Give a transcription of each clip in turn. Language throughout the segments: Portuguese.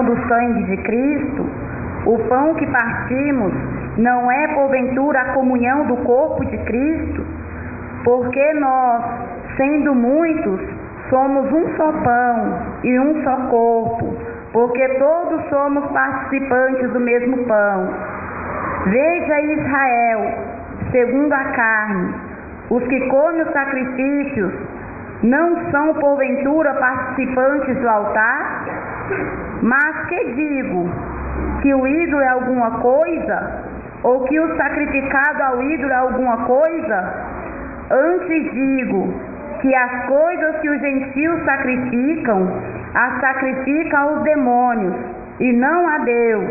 do sangue de Cristo, o pão que partimos não é porventura a comunhão do corpo de Cristo? Porque nós, sendo muitos, somos um só pão e um só corpo, porque todos somos participantes do mesmo pão. Veja Israel, segundo a carne, os que comem os sacrifícios não são porventura participantes do altar? Mas que digo? Que o ídolo é alguma coisa? Ou que o sacrificado ao ídolo é alguma coisa? Antes digo que as coisas que os gentios sacrificam, as sacrificam aos demônios, e não a Deus.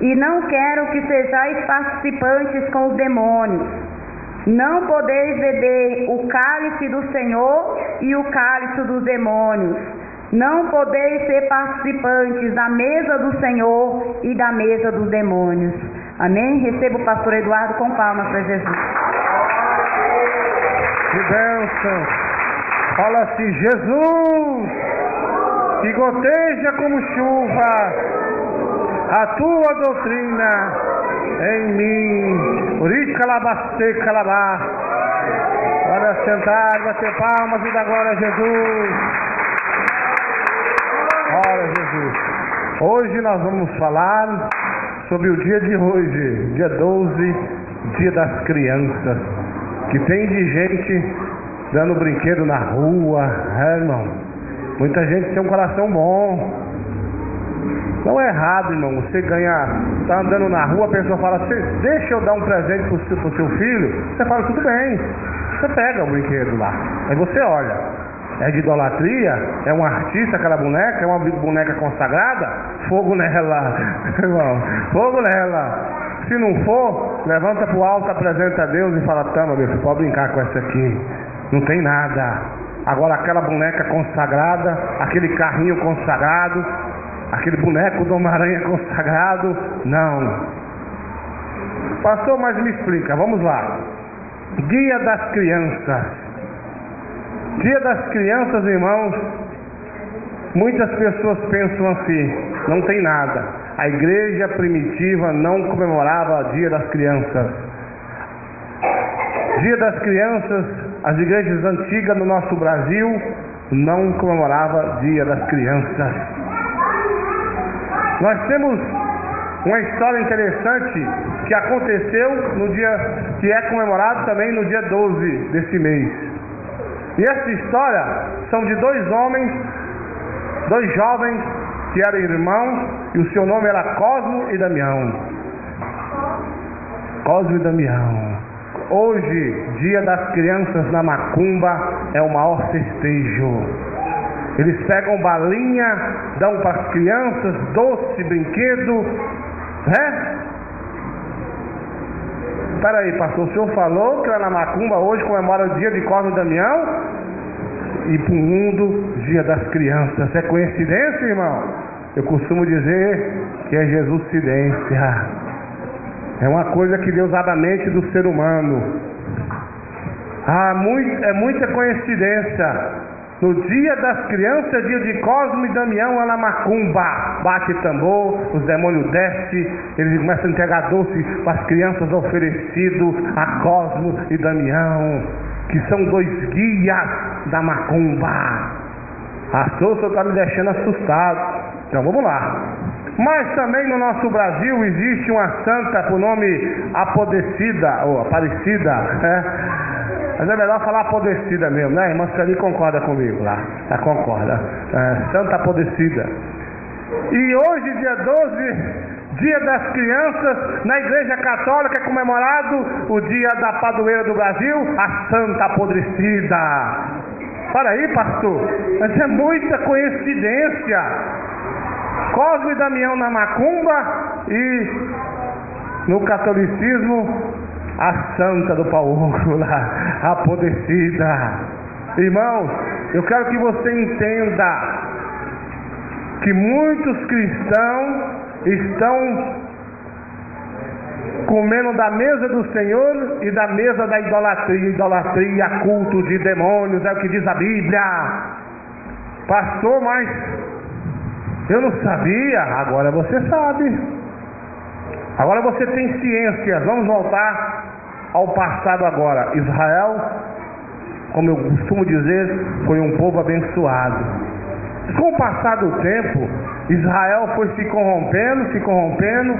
E não quero que sejais participantes com os demônios. Não podeis beber o cálice do Senhor e o cálice dos demônios. Não podeis ser participantes da mesa do Senhor e da mesa dos demônios. Amém? Receba o pastor Eduardo com palmas para Jesus. Que bênção! Fala assim, Jesus, que goteja como chuva a tua doutrina em mim. Uricalabastê, calabá. Bora sentar, bater palmas e dar glória a Jesus. Glória a Jesus. Hoje nós vamos falar sobre o dia de hoje, dia 12, dia das crianças. Que tem de gente dando brinquedo na rua, é, irmão. Muita gente tem um coração bom. Não é errado, irmão. Você ganha, tá andando na rua, a pessoa fala, deixa eu dar um presente pro seu filho. Você fala, tudo bem. Você pega o brinquedo lá. Aí você olha. É de idolatria? É um artista aquela boneca? É uma boneca consagrada? Fogo nela, irmão. Fogo nela. Se não for, levanta pro alto, apresenta a Deus e fala, toma, meu filho, pode brincar com essa aqui. Não tem nada. Agora aquela boneca consagrada, aquele carrinho consagrado, aquele boneco do Homem-Aranha consagrado, não. Pastor, mas me explica, vamos lá. Dia das crianças. Dia das crianças, irmãos, muitas pessoas pensam assim, não tem nada. A igreja primitiva não comemorava o dia das crianças. Dia das crianças, as igrejas antigas no nosso Brasil não comemoravam dia das crianças. Nós temos uma história interessante que aconteceu no dia que é comemorado também no dia 12 desse mês. E essa história são de dois jovens que eram irmãos e o seu nome era Cosme e Damião. Cosme e Damião. Hoje, dia das crianças na Macumba, é o maior festejo. Eles pegam balinha, dão para as crianças, doce, brinquedo. Né? Peraí, pastor, o senhor falou que lá na Macumba hoje comemora o dia de Cosme e Damião e pro mundo, dia das crianças. É coincidência, irmão? Eu costumo dizer que é Jesuscidência. É uma coisa que Deus abre a mente do ser humano. Ah, é muita coincidência. No dia das crianças, dia de Cosme e Damião, lá na Macumba, bate tambor, os demônios descem, eles começam a entregar doce para as crianças oferecido a Cosme e Damião, que são dois guias da Macumba. A sua está me deixando assustado. Então vamos lá. Mas também no nosso Brasil existe uma santa por nome Apodecida, ou Aparecida, é? Mas é melhor falar Apodecida mesmo, né? A irmã Sueli concorda comigo lá. Ela concorda. É, Santa Apodecida. E hoje, dia 12, dia das crianças, na Igreja Católica é comemorado o dia da padroeira do Brasil, a Santa Apodrecida. Para aí, pastor. Mas é muita coincidência. Cosme e Damião na Macumba e no catolicismo, a santa do Paulo lá, Apodrecida. Irmãos, eu quero que você entenda que muitos cristãos estão comendo da mesa do Senhor e da mesa da idolatria. Idolatria, culto de demônios, é o que diz a Bíblia. Pastor, mas Eu não sabia, agora você sabe. Agora você tem ciência. Vamos voltar ao passado agora. Israel, como eu costumo dizer, foi um povo abençoado. Com o passar do tempo, Israel foi se corrompendo.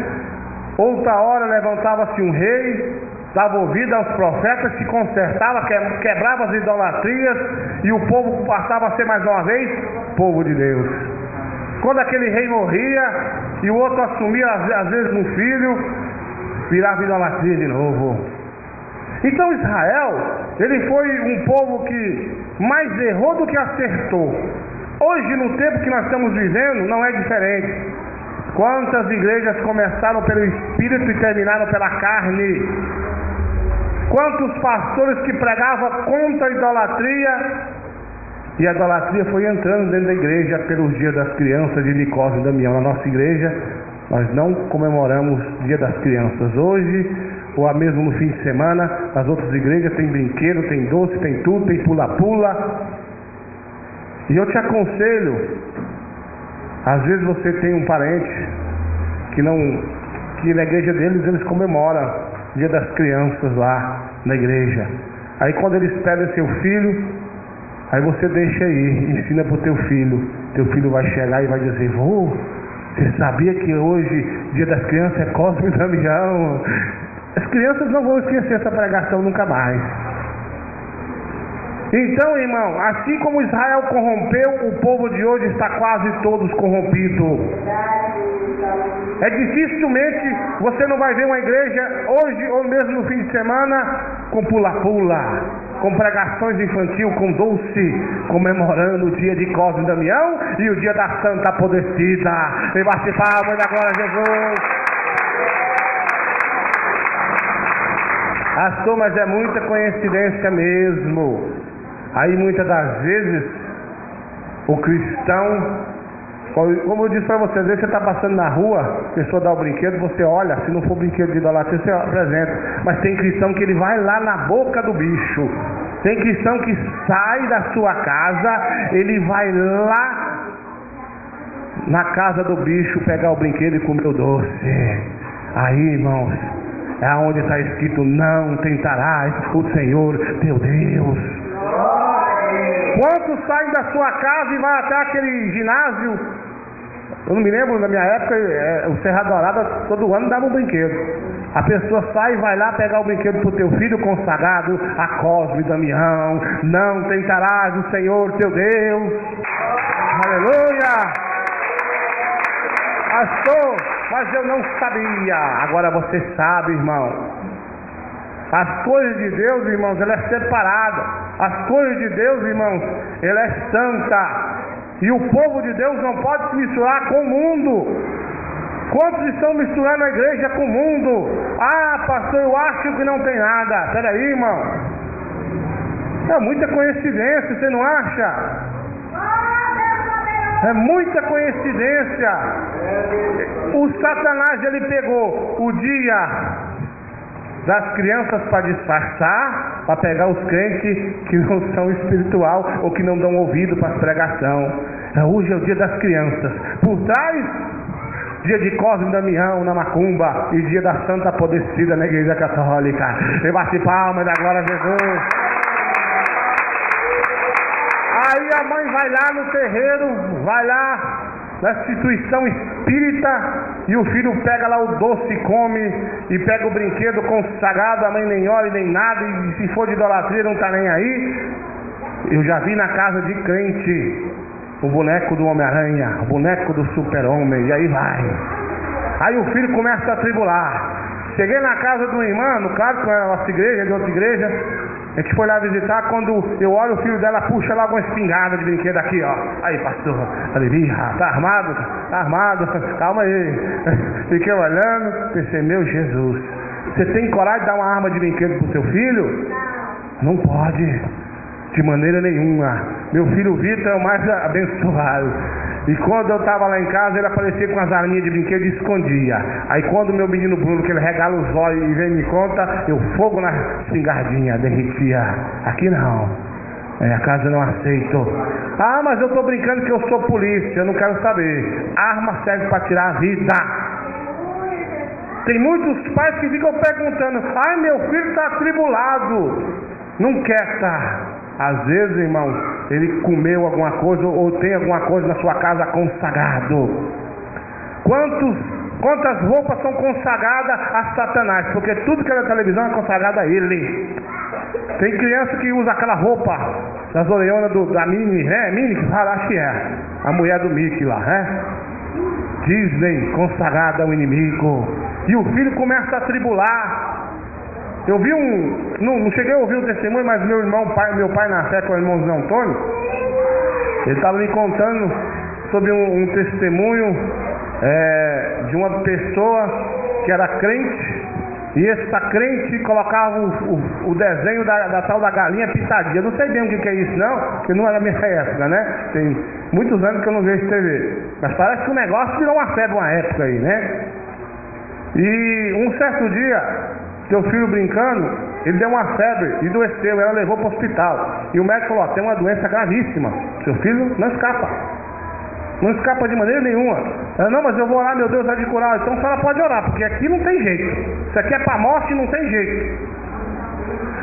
Outra hora levantava-se um rei, dava ouvido aos profetas, se consertava, quebrava as idolatrias, e o povo passava a ser mais uma vez povo de Deus. Quando aquele rei morria e o outro assumia às vezes um filho, virava idolatria de novo. Então Israel, ele foi um povo que mais errou do que acertou. Hoje, no tempo que nós estamos vivendo, não é diferente. Quantas igrejas começaram pelo Espírito e terminaram pela carne? Quantos pastores que pregavam contra a idolatria, e a idolatria foi entrando dentro da igreja. Pelos dias das crianças de Cosme e Damião, na nossa igreja, nós não comemoramos o dia das crianças hoje, ou a mesmo no fim de semana. Nas outras igrejas tem brinquedo, tem doce, tem tudo, tem pula-pula. E eu te aconselho, às vezes você tem um parente que na igreja deles, eles comemoram o dia das crianças lá na igreja. Aí quando eles pedem seu filho, aí você deixa aí, ensina para o teu filho. Teu filho vai chegar e vai dizer: vô, você sabia que hoje dia das crianças é Cosme e Damião? As crianças não vão esquecer essa pregação nunca mais. Então, irmão, assim como Israel corrompeu, o povo de hoje está quase todos corrompido. É dificilmente você não vai ver uma igreja hoje ou mesmo no fim de semana com pula-pula, com pregações infantil, com doce, comemorando o dia de Cosme e Damião e o dia da Santa Aparecida. Vem participar, mãe da glória a Jesus. Pastor, mas é muita coincidência mesmo. Aí muitas das vezes o cristão, como eu disse para você, às vezes você está passando na rua, a pessoa dá o brinquedo, você olha, se não for brinquedo de idolatria, você apresenta. Mas tem cristão que ele vai lá na boca do bicho. Tem cristão que sai da sua casa, ele vai lá na casa do bicho pegar o brinquedo e comer o doce. Aí, irmãos, é onde está escrito: não tentarás o Senhor teu Deus. Quantos saem da sua casa e vão até aquele ginásio? Eu não me lembro, na minha época, o Serra Dourada todo ano dava um brinquedo. A pessoa sai e vai lá pegar o brinquedo para o teu filho consagrado a Cosme e Damião. Não tentarás o Senhor teu Deus. Aleluia! Pastor, mas eu não sabia. Agora você sabe, irmão. As coisas de Deus, irmãos, ela é separada. As coisas de Deus, irmãos, ela é santa. E o povo de Deus não pode se misturar com o mundo. Quantos estão misturando a igreja com o mundo? Ah, pastor, eu acho que não tem nada. Peraí, irmão. É muita coincidência, você não acha? É muita coincidência. O Satanás, ele pegou o dia das crianças para disfarçar, para pegar os crentes que não são espiritual ou que não dão ouvido para as pregação. Hoje é o dia das crianças. Por trás, dia de Cosme e Damião na Macumba e dia da Santa Aparecida na Igreja Católica. E bate palma da glória a Jesus. Aí a mãe vai lá no terreiro, vai lá na instituição espírita, e o filho pega lá o doce, come, e pega o brinquedo consagrado. A mãe nem olha nem nada, e se for de idolatria não está nem aí. Eu já vi na casa de crente o boneco do Homem-Aranha, o boneco do Super-Homem, e aí vai. Aí o filho começa a tribular. Cheguei na casa de uma irmã, no caso, que era nossa igreja, de outra igreja. A gente foi lá visitar, quando eu olho, o filho dela puxa lá uma espingarda de brinquedo aqui, ó. Aí, pastor, falei, tá armado? Tá armado, calma aí. Fiquei olhando, pensei, meu Jesus, você tem coragem de dar uma arma de brinquedo pro seu filho? Não pode, de maneira nenhuma. Meu filho Vitor é o mais abençoado. E quando eu estava lá em casa, ele aparecia com as arminhas de brinquedo e escondia. Aí quando o meu menino Bruno, que ele regala os olhos e vem me conta, eu fogo na espingardinha, derretia. Aqui não. Minha casa não aceito. Ah, mas eu tô brincando que eu sou polícia, eu não quero saber. Arma serve para tirar a vida. Tem muitos pais que ficam perguntando: ai, meu filho está atribulado, não quer estar. Às vezes, irmão, ele comeu alguma coisa ou tem alguma coisa na sua casa consagrado. Quantas roupas são consagradas a Satanás? Porque tudo que é na televisão é consagrado a ele. Tem criança que usa aquela roupa das orelhonas da Minnie, né? Minnie que fala, acho que é a mulher do Mickey lá, né? Disney consagrada ao inimigo. E o filho começa a tribular. Eu vi não cheguei a ouvir o testemunho, mas meu pai na fé, com o irmão Zé Antônio, ele estava me contando sobre um testemunho de uma pessoa que era crente, e essa crente colocava o desenho da tal da Galinha Pintadinha. Eu não sei bem o que é isso não, porque não era minha época, né? Tem muitos anos que eu não vejo TV, mas parece que o negócio virou uma febre uma época aí, né? E um certo dia, seu filho brincando, ele deu uma febre e doeceu, ela levou para o hospital. E o médico falou: ó, tem uma doença gravíssima, seu filho não escapa. Não escapa de maneira nenhuma. Ela: não, mas eu vou orar, meu Deus vai te curar. Então a senhora pode orar, porque aqui não tem jeito. Isso aqui é para a morte e não tem jeito.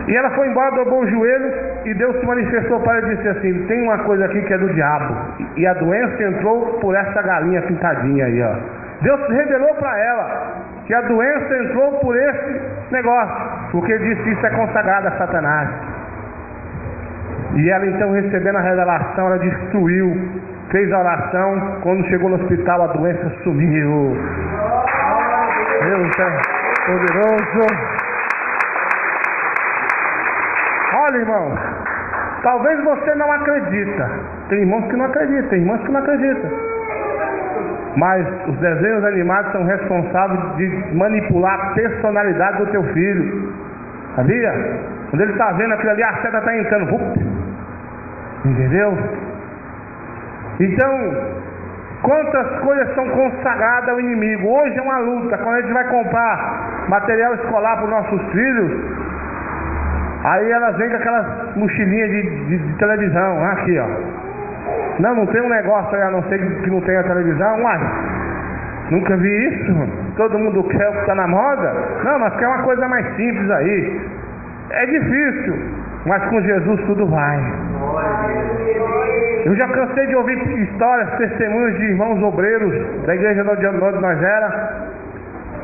E ela foi embora, dobrou o joelho, e Deus se manifestou para ele e disse assim: tem uma coisa aqui que é do diabo, e a doença entrou por essa galinha pintadinha aí, ó. Deus se revelou para ela que a doença entrou por esse negócio, porque disse: isso é consagrado a Satanás. E ela, então, recebendo a revelação, ela destruiu, fez a oração. Quando chegou no hospital, a doença sumiu. Deus é poderoso. Olha, irmão, talvez você não acredita. Tem irmãos que não acreditam, tem irmãs que não acreditam. Mas os desenhos animados são responsáveis de manipular a personalidade do teu filho. Sabia? Quando ele está vendo aquilo ali, a seta está entrando. Entendeu? Então, quantas coisas são consagradas ao inimigo? Hoje é uma luta. Quando a gente vai comprar material escolar para os nossos filhos, aí elas vêm com aquelas mochilinhas de televisão. Aqui, ó. Não tem um negócio aí, a não ser que não tenha televisão. Uai, nunca vi isso. Todo mundo quer o que está na moda. Não, mas quer uma coisa mais simples aí. É difícil, mas com Jesus tudo vai. Eu já cansei de ouvir histórias, testemunhos de irmãos obreiros da igreja de onde nós era,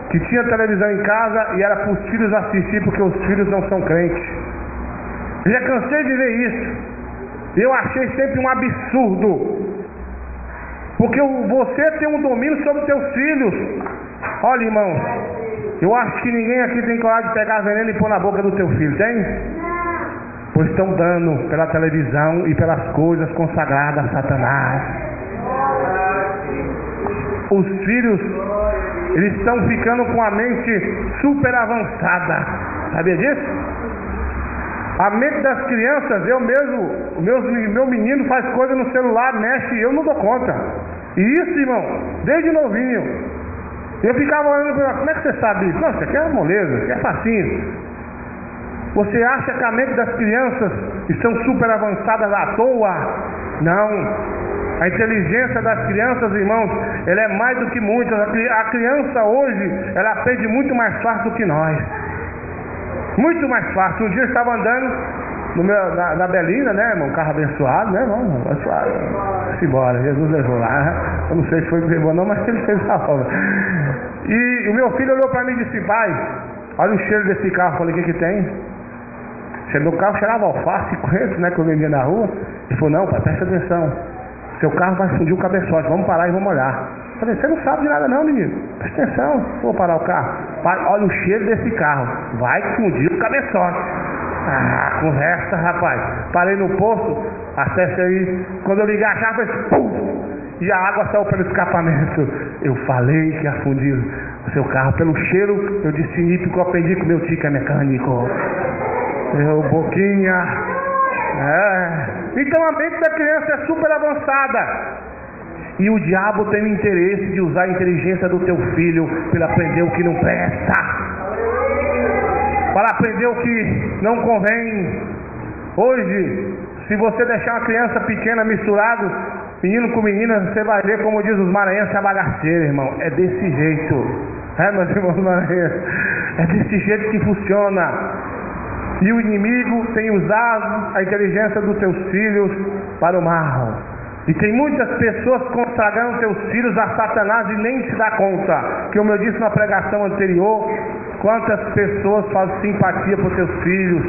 que tinha televisão em casa e era para os filhos assistir, porque os filhos não são crentes. Eu já cansei de ver isso. Eu achei sempre um absurdo, porque você tem um domínio sobre teus filhos. Olha, irmão, eu acho que ninguém aqui tem coragem de pegar veneno e pôr na boca do teu filho, tem? Pois estão dando pela televisão e pelas coisas consagradas a Satanás. Os filhos, eles estão ficando com a mente super avançada, sabia disso? A mente das crianças, eu mesmo, meu menino faz coisa no celular, mexe, e eu não dou conta. E isso, irmão, desde novinho. Eu ficava olhando para ele: como é que você sabe isso? Não, isso aqui é moleza, isso é facinho. Você acha que a mente das crianças estão super avançadas à toa? Não. A inteligência das crianças, irmãos, ela é mais do que muitas. A criança hoje, ela aprende muito mais fácil do que nós. Muito mais fácil. Um dia eu estava andando na Belina, né, irmão? Carro abençoado, né, irmão? Abençoado. Se embora, Jesus levou lá. Eu não sei se foi que levou, não, mas ele fez a obra. E o meu filho olhou para mim e disse: pai, olha o cheiro desse carro. Eu falei: o que tem? Cheirou o carro, cheirava alface, coentro, né, que eu vendia na rua. Ele falou: não, pai, presta atenção. Seu carro vai fundir o cabeçote, vamos parar e vamos olhar. Eu falei: você não sabe de nada não, menino. Presta atenção, vou parar o carro. Pai, olha o cheiro desse carro, vai fundir o cabeçote. Ah, conversa, rapaz. Parei no posto, acesse aí. Quando eu ligar a chave, pum, e a água saiu pelo escapamento. Eu falei que ia fundir o seu carro. Pelo cheiro, eu disse isso, que eu aprendi com meu tio que é mecânico. Meu boquinha. É. Então a mente da criança é super avançada. E o diabo tem o interesse de usar a inteligência do teu filho para aprender o que não presta, para aprender o que não convém. Hoje, Se você deixar uma criança pequena misturado, menino com menina, você vai ver, como diz os maranhenses, a bagaceira, irmão. É desse jeito. É, meus irmãos maranhenses. É desse jeito que funciona. E o inimigo tem usado a inteligência dos seus filhos para o mal. E tem muitas pessoas consagrando seus filhos a Satanás e nem se dá conta. Que, como eu disse na pregação anterior, quantas pessoas fazem simpatia por seus filhos.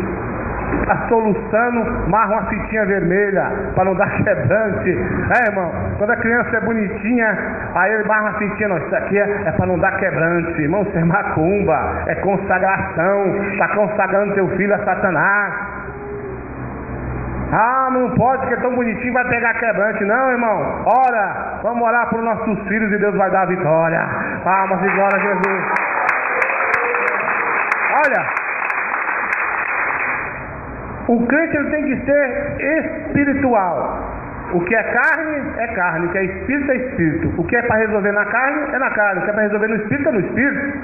Está soluçando, marra uma fitinha vermelha para não dar quebrante. É, irmão, quando a criança é bonitinha, aí ele marra uma fitinha. Não, isso aqui é para não dar quebrante. Irmão, isso é macumba, é consagração. Está consagrando teu filho a Satanás. Ah, não pode, porque é tão bonitinho, vai pegar quebrante. Não, irmão, ora, vamos orar por nossos filhos e Deus vai dar a vitória. Palmas e glória a Jesus. Olha, o crente ele tem que ser espiritual. O que é carne, o que é espírito, o que é para resolver na carne, o que é para resolver no espírito é no espírito.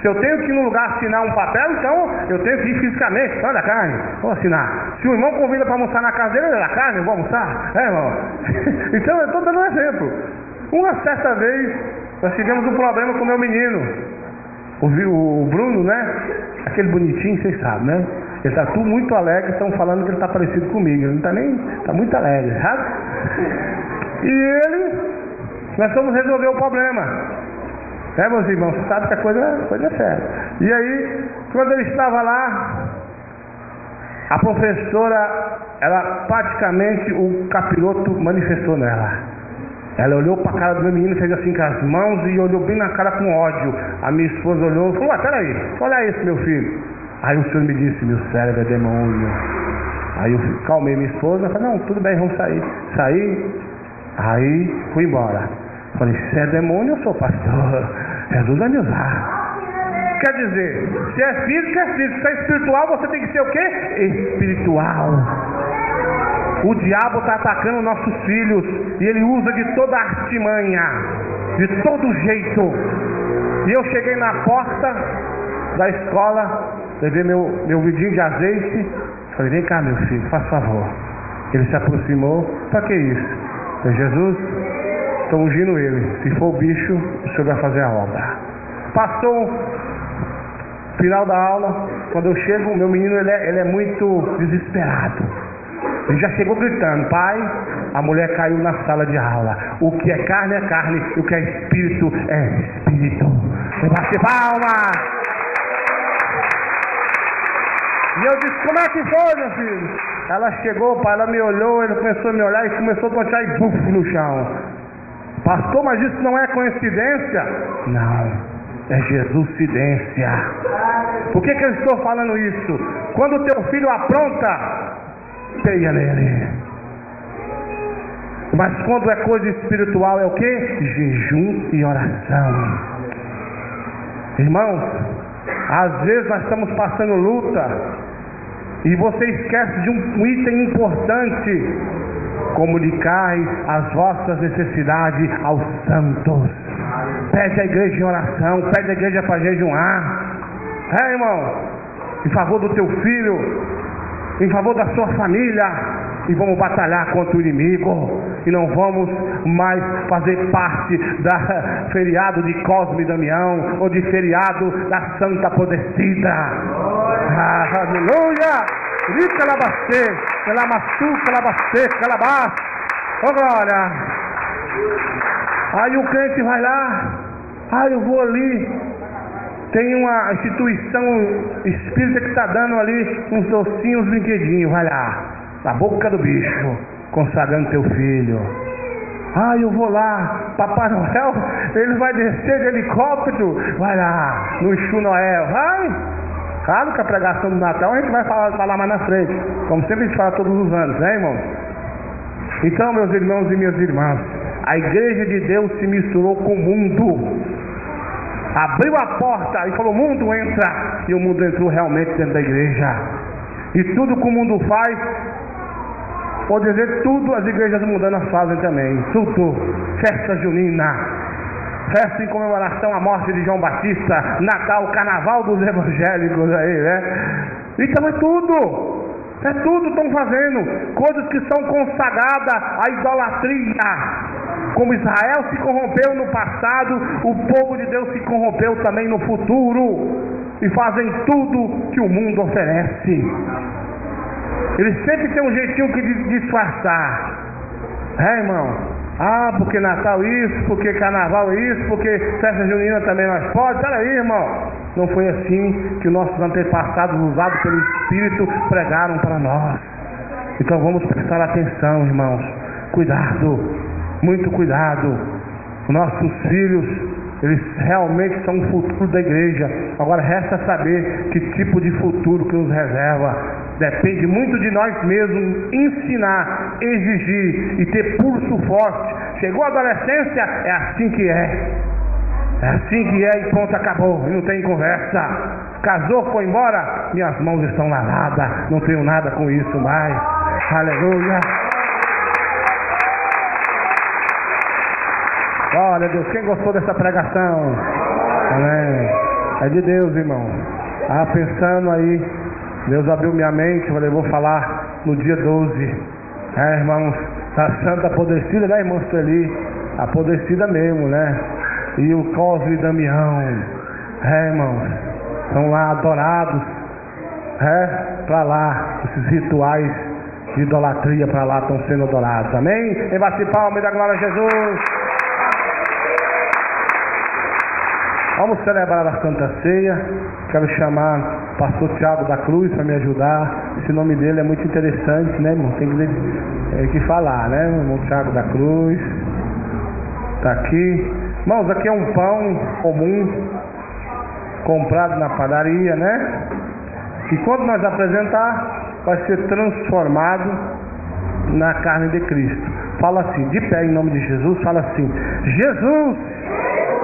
Se eu tenho que ir num lugar assinar um papel, então eu tenho que ir fisicamente, só da carne, vou assinar. Se o irmão convida para almoçar na casa dele, é da carne, eu vou almoçar, é, irmão? Então eu estou dando um exemplo. Uma certa vez nós tivemos um problema com o meu menino, o Bruno, né? Aquele bonitinho, vocês sabem, né? Ele está tudo muito alegre, estão falando que ele está parecido comigo. Ele não está nem... está muito alegre, sabe? E ele... nós fomos resolver o problema. É, meus irmãos? Você sabe que a coisa é séria. E aí, quando ele estava lá, a professora, ela praticamente, o capiroto manifestou nela. Ela olhou para a cara do meu menino, fez assim com as mãos e olhou bem na cara com ódio. A minha esposa olhou e falou: "Ah, peraí, olha isso, meu filho." Aí o senhor me disse: "Meu cérebro é demônio." Aí eu calmei minha esposa, falei: "Não, tudo bem, vamos sair." Saí, aí fui embora. Falei: "Se é demônio, eu sou pastor. Jesus vai me usar." Quer dizer, se é físico, é físico. Se é espiritual, você tem que ser o quê? Espiritual. O diabo está atacando nossos filhos e ele usa de toda a artimanha, de todo jeito. E eu cheguei na porta da escola, levei meu vidinho de azeite. Falei: "Vem cá, meu filho, faz favor." Ele se aproximou. "Pra que isso?" "Meu Jesus, estou ungindo ele. Se for o bicho, o senhor vai fazer a obra." Passou o final da aula. Quando eu chego, meu menino ele é muito desesperado. Ele já chegou gritando: "Pai, a mulher caiu na sala de aula." O que é carne, o que é espírito é espírito. Eu bati palmas. E eu disse: "Como é que foi, meu filho?" Ela chegou, pai, ela me olhou, ele começou a me olhar e começou a tochar e buf no chão. "Pastor, mas isso não é coincidência?" "Não, é Jesuscidência." Por que eu estou falando isso? Quando o teu filho apronta, peia nele. Mas quando é coisa espiritual, é o quê? Jejum e oração. Irmãos, às vezes nós estamos passando luta e você esquece de um item importante: comunicai as vossas necessidades aos santos. Pede a igreja em oração, pede a igreja para jejuar. É, irmão, em favor do teu filho, em favor da sua família. E vamos batalhar contra o inimigo. E não vamos mais fazer parte da feriado de Cosme e Damião ou de feriado da Santa Aparecida. Aleluia! Rica labastê, calamaçu, calabastê, calabás. Ô glória! Aí o crente vai lá: "Ah, eu vou ali. Tem uma instituição espírita que está dando ali uns docinhos, uns brinquedinhos." Vai lá, na boca do bicho, consagrando teu filho. "Ah, eu vou lá. Papai Noel, ele vai descer de helicóptero." Vai lá, no Exu Noel. Vai. Claro que a pregação do Natal a gente vai falar mais na frente, como sempre a gente fala todos os anos, né, irmãos? Então, meus irmãos e minhas irmãs, a igreja de Deus se misturou com o mundo. Abriu a porta e falou: "Mundo, entra." E o mundo entrou realmente dentro da igreja. E tudo que o mundo faz, pode dizer tudo, as igrejas mundanas fazem também. Tudo. Festa junina, festa em comemoração à morte de João Batista, Natal, Carnaval dos evangélicos aí, né? Então é tudo. É tudo estão fazendo, coisas que são consagradas à idolatria. Como Israel se corrompeu no passado, o povo de Deus se corrompeu também no futuro, e fazem tudo que o mundo oferece. Eles sempre têm um jeitinho que disfarçar, é, irmão? Ah, porque Natal isso, porque Carnaval isso, porque festa junina também nós podemos. Olha aí, irmão, não foi assim que nossos antepassados, usados pelo Espírito, pregaram para nós. Então vamos prestar atenção, irmãos. Cuidado, muito cuidado. Nossos filhos, eles realmente são o futuro da igreja. Agora resta saber que tipo de futuro que nos reserva. Depende muito de nós mesmos ensinar, exigir e ter pulso forte. Chegou a adolescência, é assim que é. É assim que é e pronto, acabou. Não tem conversa. Casou, foi embora, minhas mãos estão lavadas. Não tenho nada com isso mais. Aleluia. Glória a Deus. Quem gostou dessa pregação? Amém. É de Deus, irmão. Ah, pensando aí. Deus abriu minha mente, eu falei, vou falar no dia 12, é, irmãos, da Santa Aparecida, né, irmã Sueli? Aparecida mesmo, né? E o Cosme e Damião, é, irmãos, estão lá adorados, é, pra lá, esses rituais de idolatria pra lá estão sendo adorados, amém? Em bate palma, da glória a Jesus! Vamos celebrar a Santa Ceia. Quero chamar o pastor Tiago da Cruz para me ajudar. Esse nome dele é muito interessante, né, irmão? Tem que falar, né, irmão? Tiago da Cruz. Está aqui. Irmãos, aqui é um pão comum, comprado na padaria, né? E quando nós apresentar, vai ser transformado na carne de Cristo. Fala assim, de pé em nome de Jesus, fala assim: Jesus!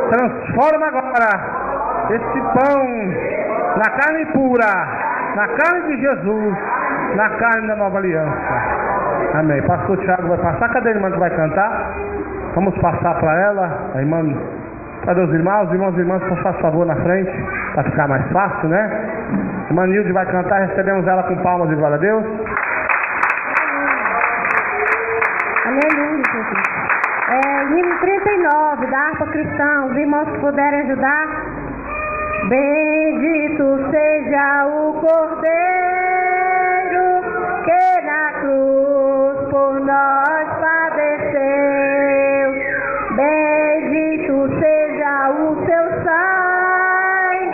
Transforma agora esse pão na carne pura, na carne de Jesus, na carne da nova aliança. Amém. Pastor Tiago vai passar. Cadê a irmã que vai cantar? Vamos passar para ela. A irmã, cadê os irmãos? Irmãos e irmãs, por favor, na frente, para ficar mais fácil, né? A irmã Manilde vai cantar. Recebemos ela com palmas e glória a Deus. Aleluia, Jesus. Hino 39 da Arca Cristã, os irmãos que puderem ajudar. Bendito seja o Cordeiro que na cruz por nós padeceu. Bendito seja o seu sangue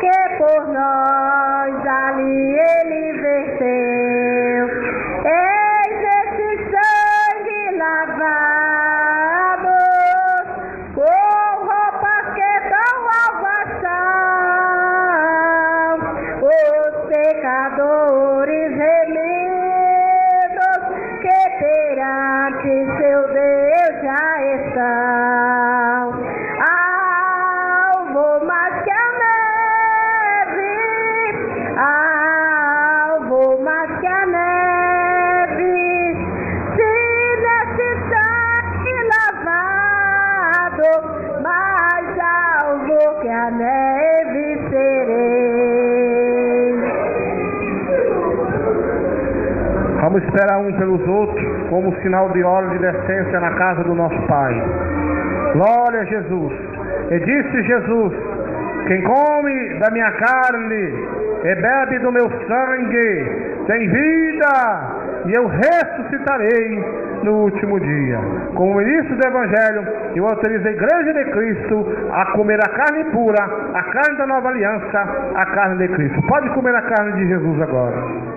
que por nós ali ele verteu. Eis esse sangue lavado. Pecadores remidos que perante seu Deus já estão. Alvo mais que a neve, alvo mais que a neve, se nesse sangue lavado, mais alvo que a neve serei. Vamos esperar um pelos outros como sinal de ordem e decência na casa do nosso Pai. Glória a Jesus. E disse Jesus: quem come da minha carne e bebe do meu sangue tem vida, e eu ressuscitarei no último dia. Como ministro do Evangelho, eu autorizo a Igreja de Cristo a comer a carne pura, a carne da nova aliança, a carne de Cristo. Pode comer a carne de Jesus agora.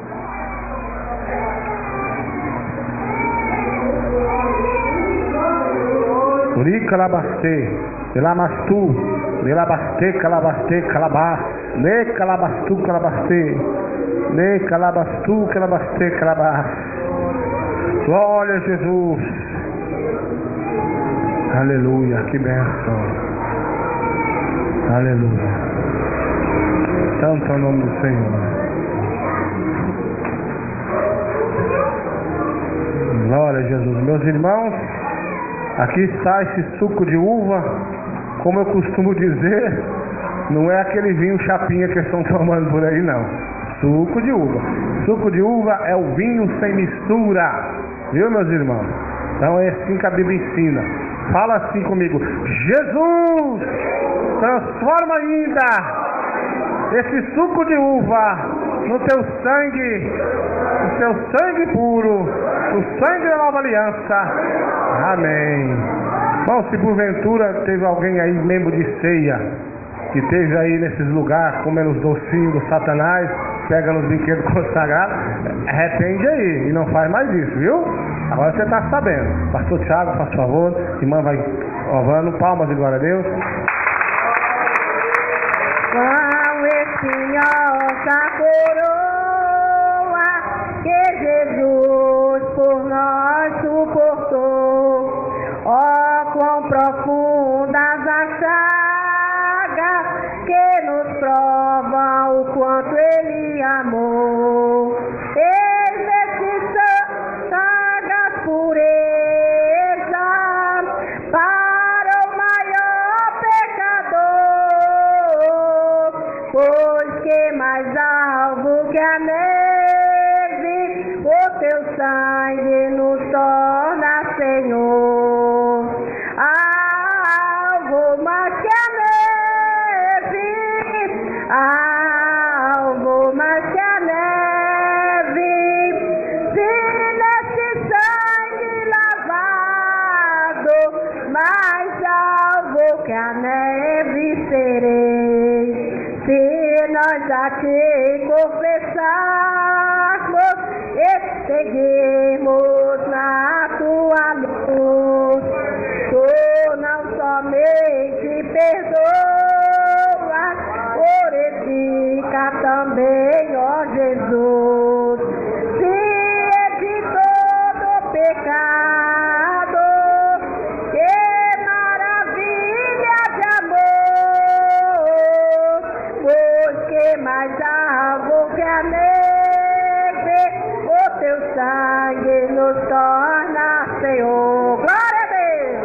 Calabastê, Lamastu, Calabastê, Calabastê, Calabá, Le Calabastu, Calabastê, Le Calabastu, Calabastê, Calabá. Glória a Jesus. Aleluia, que bênção. Aleluia. Santo é o nome do Senhor. Glória a Jesus. Meus irmãos, aqui está esse suco de uva, como eu costumo dizer, não é aquele vinho chapinha que estão tomando por aí, não. Suco de uva. suco de uva é o vinho sem mistura. Viu, meus irmãos? Então é assim que a Bíblia ensina. Fala assim comigo: Jesus, transforma ainda esse suco de uva no teu sangue puro, no sangue da nova aliança. Amém. Bom, se porventura teve alguém aí, membro de ceia, que esteja aí nesses lugares comendo os docinhos do Satanás, pega nos brinquedos consagrados, arrepende aí e não faz mais isso, viu? Agora você está sabendo. Pastor Tiago, faz favor, irmã vai ovando, palmas de glória a Deus. Qual espinhosa coroa que Jesus por nós suportou, ó, quão profundas as chagas que nos provam o quanto Ele amou. Pois que mais alvo que a neve, o teu sangue nos torna, Senhor. Alvo mais que a neve, alvo mais que a neve. Se nesse sangue lavado, mais alvo que a neve serei. Se nós a Te confessarmos e seguirmos na Tua luz, Tu não somente perdoas, purifica também, ó Jesus. Se de todo pecado, que maravilha de amor! Pois que mais alvo que a neve, o teu sangue nos torna, Senhor. Glória a Deus!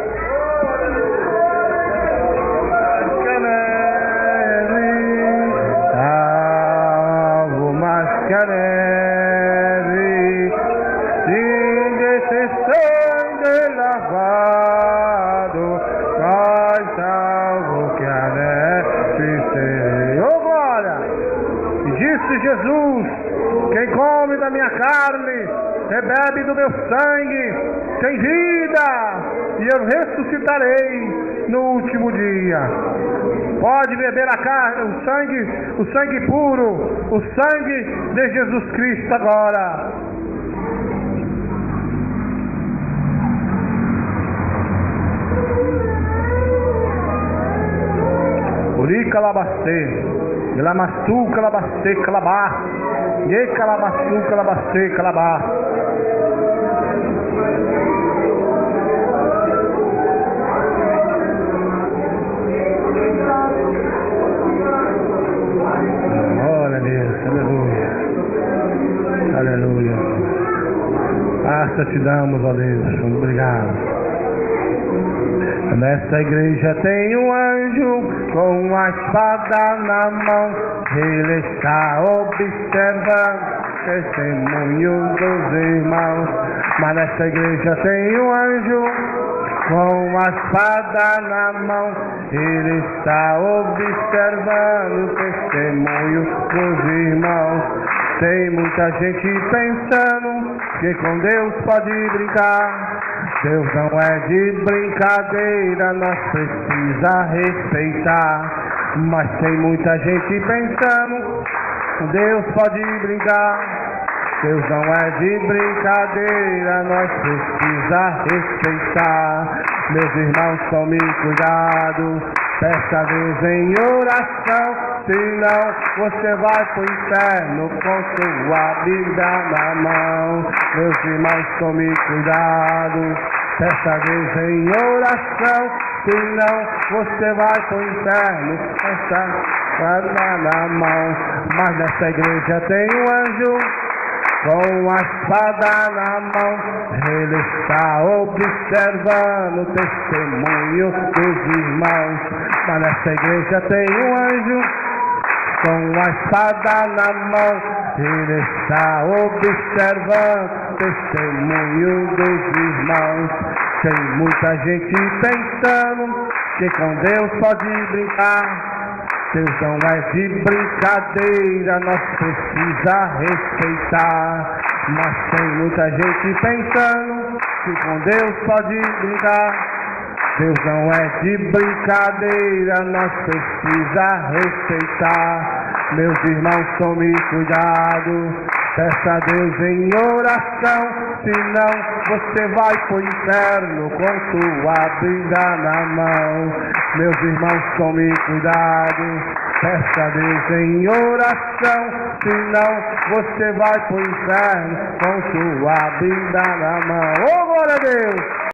Que a neve, alvo mais que a neve, e esse sangue lavado, mais alvo que a neve, Senhor. Disse Jesus: quem come da minha carne e bebe do meu sangue tem vida, e eu ressuscitarei no último dia. Pode beber a carne, o sangue puro, o sangue de Jesus Cristo agora. Urica Labastê. Clamastu, calabacê, calabá. E calabastu, calabacê, calabá. Glória a Deus, aleluia. Aleluia. Graças te damos, ó Deus. Obrigado. Nessa igreja tem um anjo com uma espada na mão. Ele está observando testemunho dos irmãos. Mas nessa igreja tem um anjo com uma espada na mão. Ele está observando testemunho dos irmãos. Tem muita gente pensando que com Deus pode brincar. Deus não é de brincadeira, nós precisa respeitar. Mas tem muita gente pensando, Deus pode brincar. Deus não é de brincadeira, nós precisa respeitar. Meus irmãos, tome cuidado, peça Deus em oração, senão você vai pro inferno com sua vida na mão. Meus irmãos, tome cuidado, peça Deus em oração, senão você vai pro inferno com sua vida na mão. Mas nessa igreja tem um anjo com a espada na mão, ele está observando o testemunho dos irmãos. Mas nessa igreja tem um anjo com a espada na mão, Ele está observando testemunho dos irmãos. Tem muita gente pensando que com Deus pode brincar. Deus não é de brincadeira, nós precisa respeitar. Mas tem muita gente pensando que com Deus pode brincar. Deus não é de brincadeira, nós precisa respeitar. Meus irmãos, tome cuidado, peça a Deus em oração, senão você vai pro inferno com sua Bíblia na mão. Meus irmãos, tome cuidado, peça a Deus em oração, senão você vai pro inferno com sua Bíblia na mão. Ô, glória a Deus!